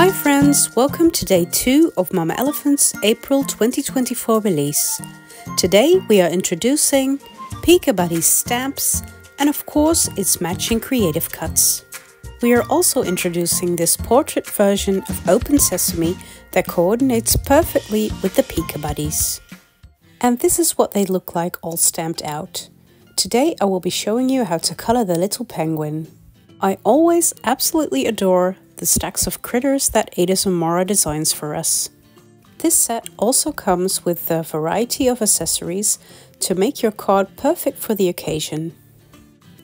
Hi friends, welcome to day 2 of Mama Elephant's April 2024 release. Today we are introducing Peekabuddies stamps and of course its matching creative cuts. We are also introducing this portrait version of Open Sesame that coordinates perfectly with the Peekabuddies. And this is what they look like all stamped out. Today I will be showing you how to color the little penguin. I always absolutely adore the stacks of critters that Ada Zomara designs for us. This set also comes with a variety of accessories to make your card perfect for the occasion.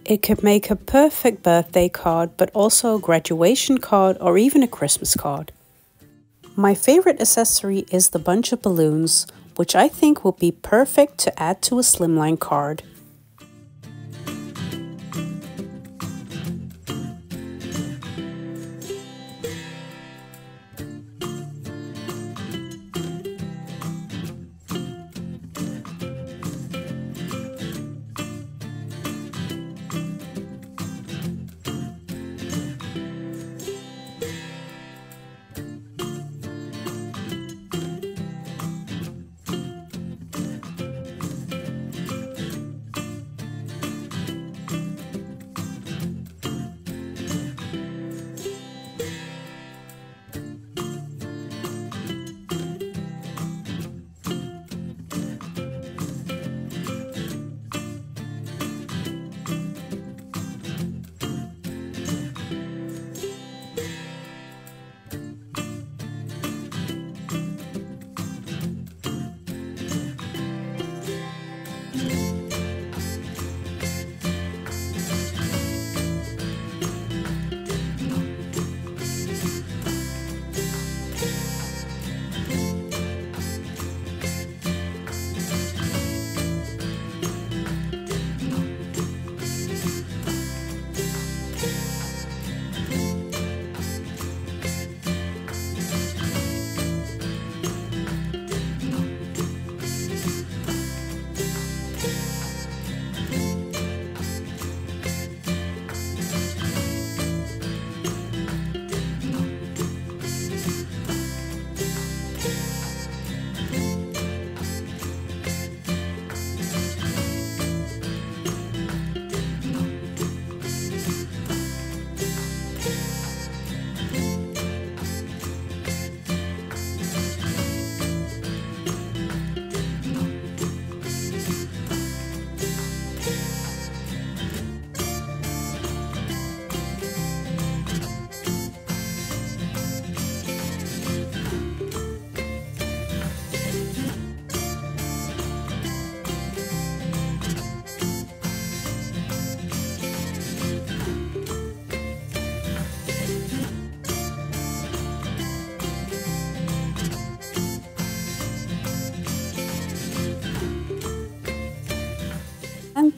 It could make a perfect birthday card, but also a graduation card or even a Christmas card. My favorite accessory is the bunch of balloons, which I think will be perfect to add to a slimline card.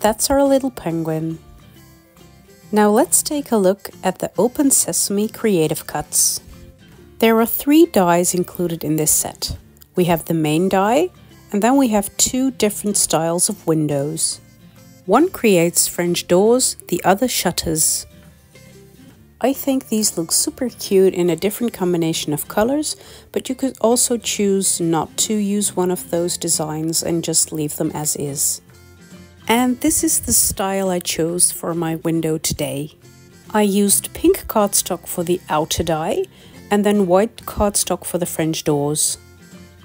That's our little penguin. Now let's take a look at the Open Sesame creative cuts. There are 3 dies included in this set. We have the main die, and then we have 2 different styles of windows. One creates French doors, the other shutters. I think these look super cute in a different combination of colors, but you could also choose not to use one of those designs and just leave them as is. And this is the style I chose for my window today. I used pink cardstock for the outer die and then white cardstock for the French doors.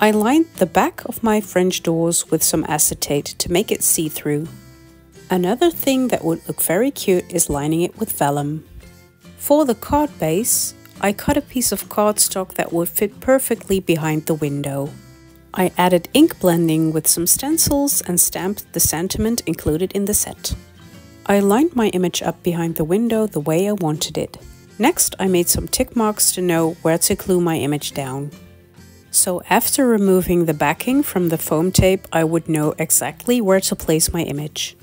I lined the back of my French doors with some acetate to make it see-through. Another thing that would look very cute is lining it with vellum. For the card base, I cut a piece of cardstock that would fit perfectly behind the window. I added ink blending with some stencils and stamped the sentiment included in the set. I lined my image up behind the window the way I wanted it. Next, I made some tick marks to know where to glue my image down. So after removing the backing from the foam tape, I would know exactly where to place my image.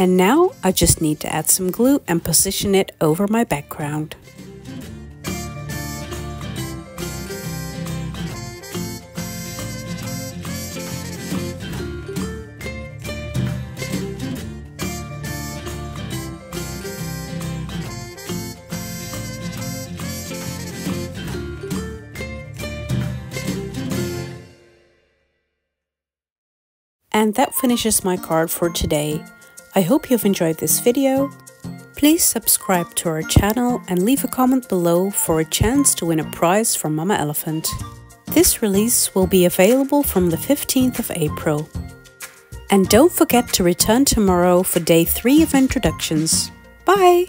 And now I just need to add some glue and position it over my background. And that finishes my card for today. I hope you've enjoyed this video. Please subscribe to our channel and leave a comment below for a chance to win a prize from Mama Elephant. This release will be available from the 15th of April. And don't forget to return tomorrow for day 3 of introductions. Bye!